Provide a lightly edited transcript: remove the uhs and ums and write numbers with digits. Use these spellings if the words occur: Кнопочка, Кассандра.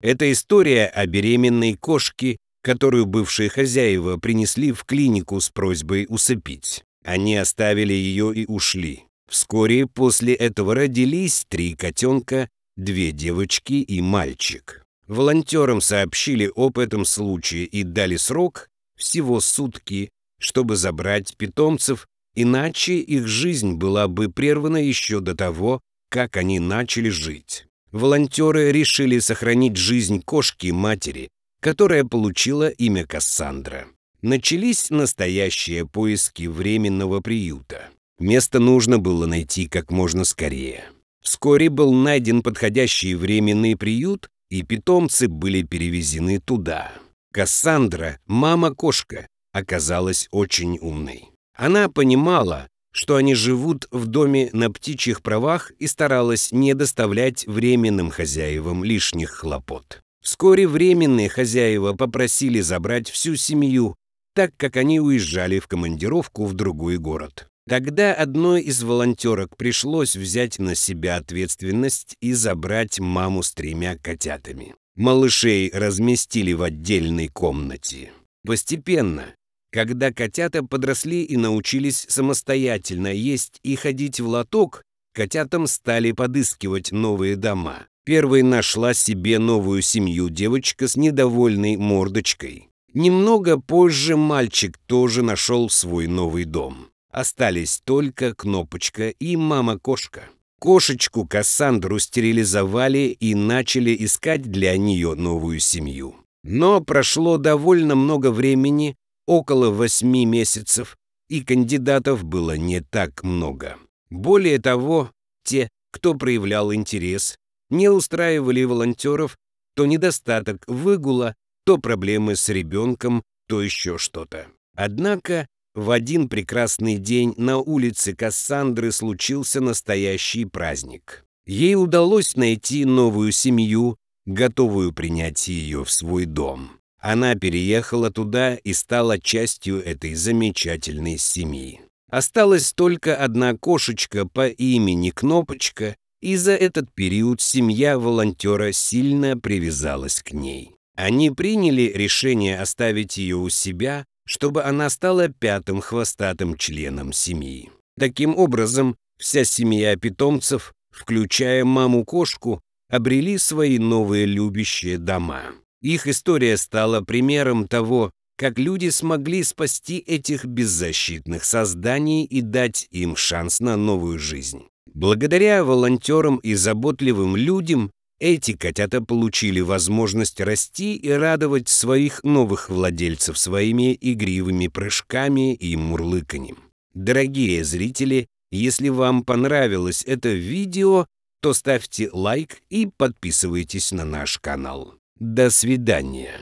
Это история о беременной кошке, которую бывшие хозяева принесли в клинику с просьбой усыпить. Они оставили ее и ушли. Вскоре после этого родились 3 котенка, 2 девочки и мальчик. Волонтерам сообщили об этом случае и дали срок, всего сутки, чтобы забрать питомцев, иначе их жизнь была бы прервана еще до того, как они начали жить. Волонтеры решили сохранить жизнь кошки-матери, которая получила имя Кассандра. Начались настоящие поиски временного приюта. Место нужно было найти как можно скорее. Вскоре был найден подходящий временный приют, и питомцы были перевезены туда. Кассандра, мама-кошка, оказалась очень умной. Она понимала, что они живут в доме на птичьих правах, и старалась не доставлять временным хозяевам лишних хлопот. Вскоре временные хозяева попросили забрать всю семью, так как они уезжали в командировку в другой город. Тогда одной из волонтерок пришлось взять на себя ответственность и забрать маму с 3 котятами. Малышей разместили в отдельной комнате. Постепенно, когда котята подросли и научились самостоятельно есть и ходить в лоток, котятам стали подыскивать новые дома. Первой нашла себе новую семью девочка с недовольной мордочкой. Немного позже мальчик тоже нашел свой новый дом. Остались только Кнопочка и мама-кошка. Кошечку Кассандру стерилизовали и начали искать для нее новую семью. Но прошло довольно много времени, около 8 месяцев, и кандидатов было не так много. Более того, те, кто проявлял интерес, не устраивали волонтеров, то недостаток выгула, то проблемы с ребенком, то еще что-то. Однако в один прекрасный день на улице Кассандры случился настоящий праздник. Ей удалось найти новую семью, готовую принять ее в свой дом. Она переехала туда и стала частью этой замечательной семьи. Осталась только одна кошечка по имени Кнопочка, и за этот период семья волонтера сильно привязалась к ней. Они приняли решение оставить ее у себя, чтобы она стала 5-м хвостатым членом семьи. Таким образом, вся семья питомцев, включая маму-кошку, обрели свои новые любящие дома. Их история стала примером того, как люди смогли спасти этих беззащитных созданий и дать им шанс на новую жизнь. Благодаря волонтерам и заботливым людям эти котята получили возможность расти и радовать своих новых владельцев своими игривыми прыжками и мурлыканьем. Дорогие зрители, если вам понравилось это видео, то ставьте лайк и подписывайтесь на наш канал. До свидания!